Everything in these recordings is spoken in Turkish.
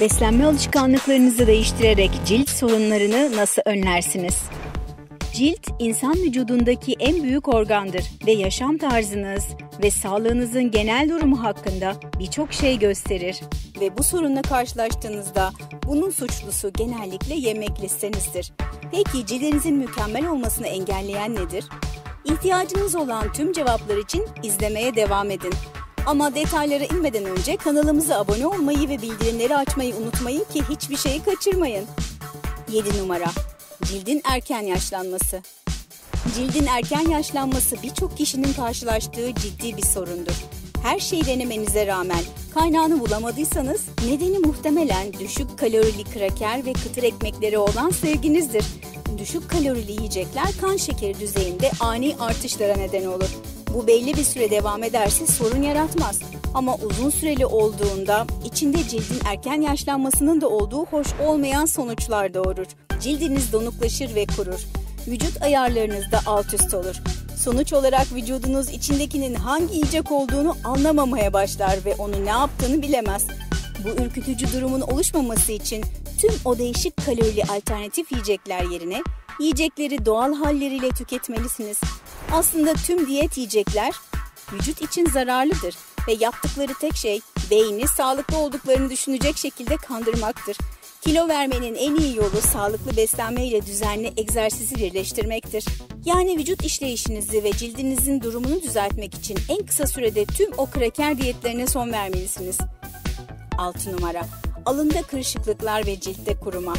Beslenme alışkanlıklarınızı değiştirerek cilt sorunlarını nasıl önlersiniz? Cilt, insan vücudundaki en büyük organdır ve yaşam tarzınız ve sağlığınızın genel durumu hakkında birçok şey gösterir. Ve bu sorunla karşılaştığınızda bunun suçlusu genellikle yemek listenizdir. Peki cildinizin mükemmel olmasını engelleyen nedir? İhtiyacınız olan tüm cevaplar için izlemeye devam edin. Ama detaylara inmeden önce kanalımıza abone olmayı ve bildirimleri açmayı unutmayın ki hiçbir şeyi kaçırmayın. 7 numara. Cildin erken yaşlanması. Cildin erken yaşlanması birçok kişinin karşılaştığı ciddi bir sorundur. Her şeyi denemenize rağmen kaynağını bulamadıysanız nedeni muhtemelen düşük kalorili kraker ve kıtır ekmekleri olan sevginizdir. Düşük kalorili yiyecekler kan şekeri düzeyinde ani artışlara neden olur. Bu belli bir süre devam ederse sorun yaratmaz. Ama uzun süreli olduğunda içinde cildin erken yaşlanmasının da olduğu hoş olmayan sonuçlar doğurur. Cildiniz donuklaşır ve kurur. Vücut ayarlarınız da alt üst olur. Sonuç olarak vücudunuz içindekinin hangi yiyecek olduğunu anlamamaya başlar ve onu ne yaptığını bilemez. Bu ürkütücü durumun oluşmaması için tüm o değişik kalorili alternatif yiyecekler yerine yiyecekleri doğal halleriyle tüketmelisiniz. Aslında tüm diyet yiyecekler vücut için zararlıdır ve yaptıkları tek şey beyni sağlıklı olduklarını düşünecek şekilde kandırmaktır. Kilo vermenin en iyi yolu sağlıklı beslenme ile düzenli egzersizi birleştirmektir. Yani vücut işleyişinizi ve cildinizin durumunu düzeltmek için en kısa sürede tüm o kraker diyetlerine son vermelisiniz. 6 numara. Alında kırışıklıklar ve ciltte kuruma.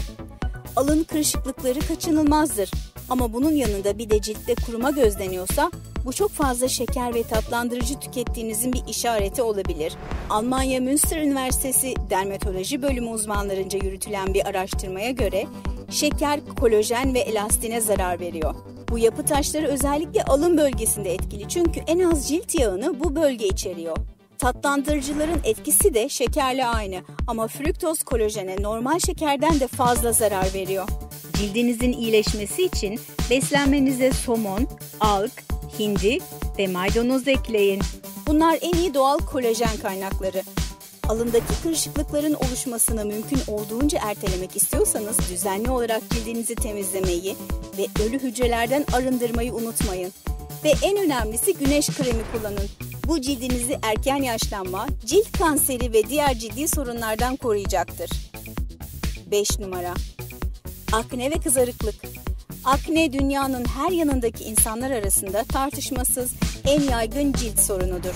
Alın kırışıklıkları kaçınılmazdır. Ama bunun yanında bir de ciltte kuruma gözleniyorsa bu çok fazla şeker ve tatlandırıcı tükettiğinizin bir işareti olabilir. Almanya Münster Üniversitesi Dermatoloji Bölümü uzmanlarınca yürütülen bir araştırmaya göre şeker, kolajen ve elastine zarar veriyor. Bu yapı taşları özellikle alın bölgesinde etkili çünkü en az cilt yağını bu bölge içeriyor. Tatlandırıcıların etkisi de şekerle aynı ama fruktoz kolajene normal şekerden de fazla zarar veriyor. Cildinizin iyileşmesi için beslenmenize somon, alg, hindi ve maydanoz ekleyin. Bunlar en iyi doğal kolajen kaynakları. Alındaki kırışıklıkların oluşmasını mümkün olduğunca ertelemek istiyorsanız düzenli olarak cildinizi temizlemeyi ve ölü hücrelerden arındırmayı unutmayın. Ve en önemlisi güneş kremi kullanın. Bu cildinizi erken yaşlanma, cilt kanseri ve diğer ciddi sorunlardan koruyacaktır. 5 numara. Akne ve kızarıklık. Akne dünyanın her yanındaki insanlar arasında tartışmasız en yaygın cilt sorunudur.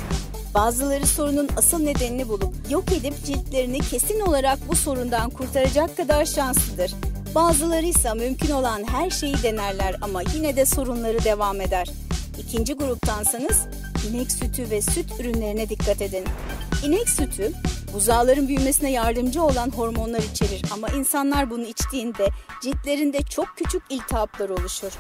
Bazıları sorunun asıl nedenini bulup yok edip ciltlerini kesin olarak bu sorundan kurtaracak kadar şanslıdır. Bazıları ise mümkün olan her şeyi denerler ama yine de sorunları devam eder. İkinci gruptansanız inek sütü ve süt ürünlerine dikkat edin. İnek sütü buzağların büyümesine yardımcı olan hormonlar içerir ama insanlar bunu içtiğinde ciltlerinde çok küçük iltihaplar oluşur.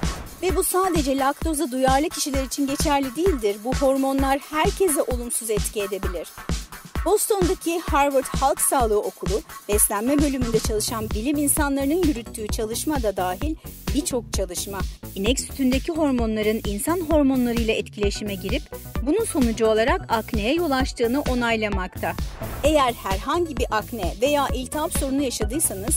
Ve bu sadece laktoza duyarlı kişiler için geçerli değildir. Bu hormonlar herkese olumsuz etki edebilir. Boston'daki Harvard Halk Sağlığı Okulu, beslenme bölümünde çalışan bilim insanlarının yürüttüğü çalışma da dahil birçok çalışma, inek sütündeki hormonların insan hormonlarıyla etkileşime girip bunun sonucu olarak akneye yol açtığını onaylamakta. Eğer herhangi bir akne veya iltihap sorunu yaşadıysanız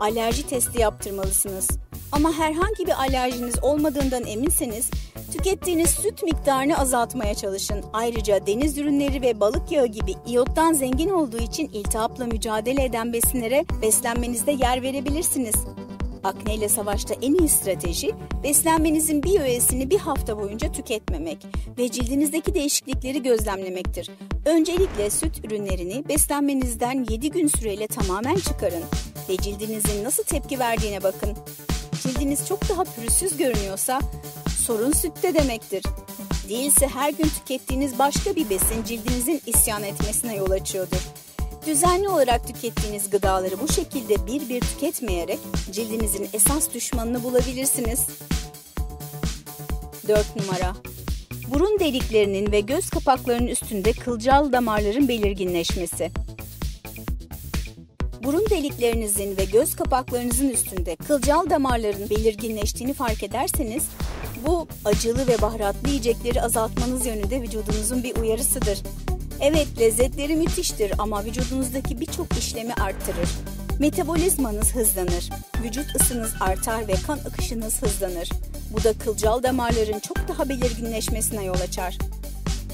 alerji testi yaptırmalısınız. Ama herhangi bir alerjiniz olmadığından eminseniz tükettiğiniz süt miktarını azaltmaya çalışın. Ayrıca deniz ürünleri ve balık yağı gibi iyottan zengin olduğu için iltihapla mücadele eden besinlere beslenmenizde yer verebilirsiniz. Akne ile savaşta en iyi strateji beslenmenizin bir öğesini bir hafta boyunca tüketmemek ve cildinizdeki değişiklikleri gözlemlemektir. Öncelikle süt ürünlerini beslenmenizden 7 gün süreyle tamamen çıkarın ve cildinizin nasıl tepki verdiğine bakın. Cildiniz çok daha pürüzsüz görünüyorsa sorun sütte demektir. Değilse her gün tükettiğiniz başka bir besin cildinizin isyan etmesine yol açıyordur. Düzenli olarak tükettiğiniz gıdaları bu şekilde bir bir tüketmeyerek cildinizin esas düşmanını bulabilirsiniz. 4 numara. Burun deliklerinin ve göz kapaklarının üstünde kılcal damarların belirginleşmesi. Burun deliklerinizin ve göz kapaklarınızın üstünde kılcal damarların belirginleştiğini fark ederseniz bu acılı ve baharatlı yiyecekleri azaltmanız yönünde vücudunuzun bir uyarısıdır. Evet, lezzetleri müthiştir ama vücudunuzdaki birçok işlemi arttırır. Metabolizmanız hızlanır, vücut ısınız artar ve kan akışınız hızlanır. Bu da kılcal damarların çok daha belirginleşmesine yol açar.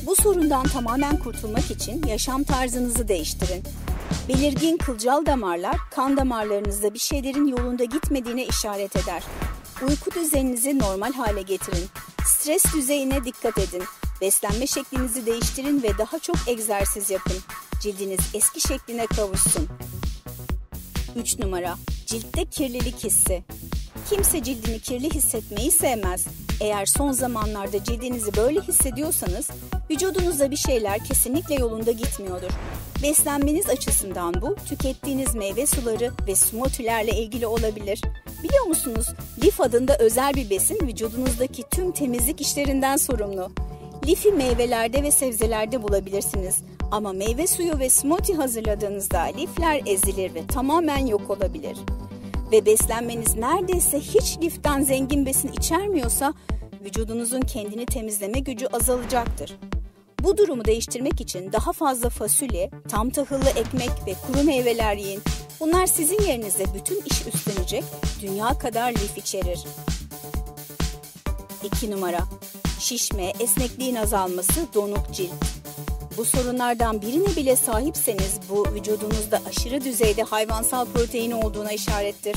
Bu sorundan tamamen kurtulmak için yaşam tarzınızı değiştirin. Belirgin kılcal damarlar kan damarlarınızda bir şeylerin yolunda gitmediğine işaret eder. Uyku düzeninizi normal hale getirin. Stres düzeyine dikkat edin. Beslenme şeklinizi değiştirin ve daha çok egzersiz yapın. Cildiniz eski şekline kavuşsun. 3 numara. Ciltte kirlilik hissi. Kimse cildini kirli hissetmeyi sevmez. Eğer son zamanlarda cildinizi böyle hissediyorsanız, vücudunuzda bir şeyler kesinlikle yolunda gitmiyordur. Beslenmeniz açısından bu, tükettiğiniz meyve suları ve smoothie'lerle ilgili olabilir. Biliyor musunuz, lif adında özel bir besin vücudunuzdaki tüm temizlik işlerinden sorumlu. Lifi meyvelerde ve sebzelerde bulabilirsiniz. Ama meyve suyu ve smoothie hazırladığınızda lifler ezilir ve tamamen yok olabilir. Ve beslenmeniz neredeyse hiç liften zengin besin içermiyorsa vücudunuzun kendini temizleme gücü azalacaktır. Bu durumu değiştirmek için daha fazla fasulye, tam tahıllı ekmek ve kuru meyveler yiyin. Bunlar sizin yerinize bütün iş üstlenecek, dünya kadar lif içerir. 2 numara. Şişme, esnekliğin azalması, donuk cilt. Bu sorunlardan birine bile sahipseniz bu vücudunuzda aşırı düzeyde hayvansal protein olduğuna işarettir.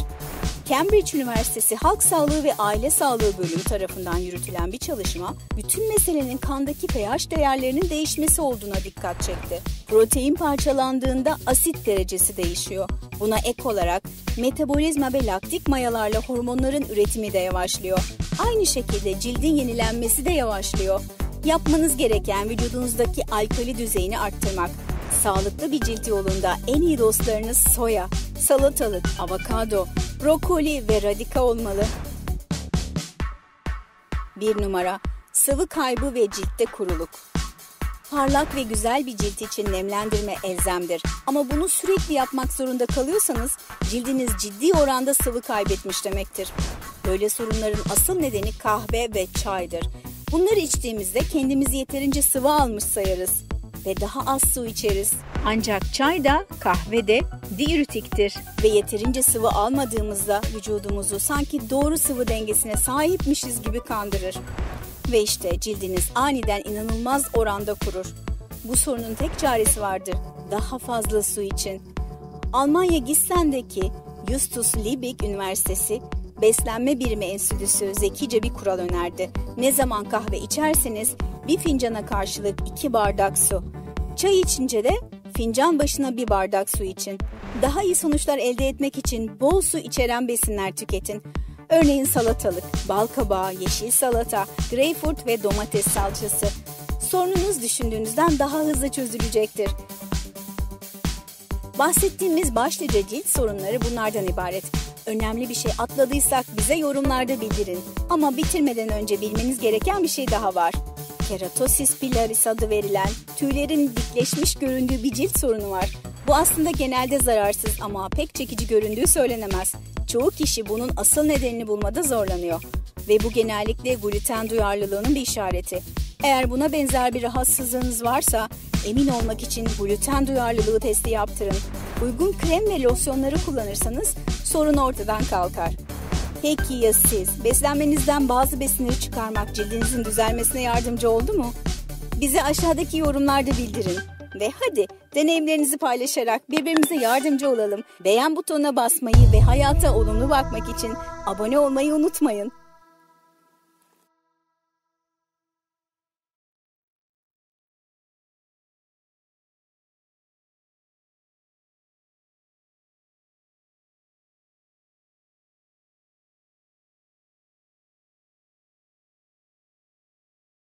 Cambridge Üniversitesi Halk Sağlığı ve Aile Sağlığı Bölümü tarafından yürütülen bir çalışma, bütün meselenin kandaki pH değerlerinin değişmesi olduğuna dikkat çekti. Protein parçalandığında asit derecesi değişiyor. Buna ek olarak metabolizma ve laktik mayalarla hormonların üretimi de yavaşlıyor. Aynı şekilde cildin yenilenmesi de yavaşlıyor. Yapmanız gereken vücudunuzdaki alkali düzeyini arttırmak. Sağlıklı bir cilt yolunda en iyi dostlarınız soya, salatalık, avokado, brokoli ve radika olmalı. 1 numara. Sıvı kaybı ve ciltte kuruluk. Parlak ve güzel bir cilt için nemlendirme elzemdir. Ama bunu sürekli yapmak zorunda kalıyorsanız cildiniz ciddi oranda sıvı kaybetmiş demektir. Böyle sorunların asıl nedeni kahve ve çaydır. Bunları içtiğimizde kendimizi yeterince sıvı almış sayarız ve daha az su içeriz. Ancak çay da kahve de diüretiktir ve yeterince sıvı almadığımızda vücudumuzu sanki doğru sıvı dengesine sahipmişiz gibi kandırır. Ve işte cildiniz aniden inanılmaz oranda kurur. Bu sorunun tek çaresi vardır, daha fazla su için. Almanya Gissen'deki Justus Liebig Üniversitesi Beslenme Birimi Enstitüsü zekice bir kural önerdi. Ne zaman kahve içerseniz bir fincana karşılık 2 bardak su. Çay içince de fincan başına 1 bardak su için. Daha iyi sonuçlar elde etmek için bol su içeren besinler tüketin. Örneğin salatalık, bal kabağı, yeşil salata, greyfurt ve domates salçası. Sorununuz düşündüğünüzden daha hızlı çözülecektir. Bahsettiğimiz başlıca cilt sorunları bunlardan ibaret. Önemli bir şey atladıysak bize yorumlarda bildirin. Ama bitirmeden önce bilmeniz gereken bir şey daha var. Keratosis pilaris adı verilen tüylerin dikleşmiş göründüğü bir cilt sorunu var. Bu aslında genelde zararsız ama pek çekici göründüğü söylenemez. Çoğu kişi bunun asıl nedenini bulmada zorlanıyor. Ve bu genellikle gluten duyarlılığının bir işareti. Eğer buna benzer bir rahatsızlığınız varsa emin olmak için gluten duyarlılığı testi yaptırın. Uygun krem ve losyonları kullanırsanız sorun ortadan kalkar. Peki ya siz? Beslenmenizden bazı besinleri çıkarmak cildinizin düzelmesine yardımcı oldu mu? Bizi aşağıdaki yorumlarda bildirin. Ve hadi deneyimlerinizi paylaşarak birbirimize yardımcı olalım. Beğen butonuna basmayı ve hayata olumlu bakmak için abone olmayı unutmayın.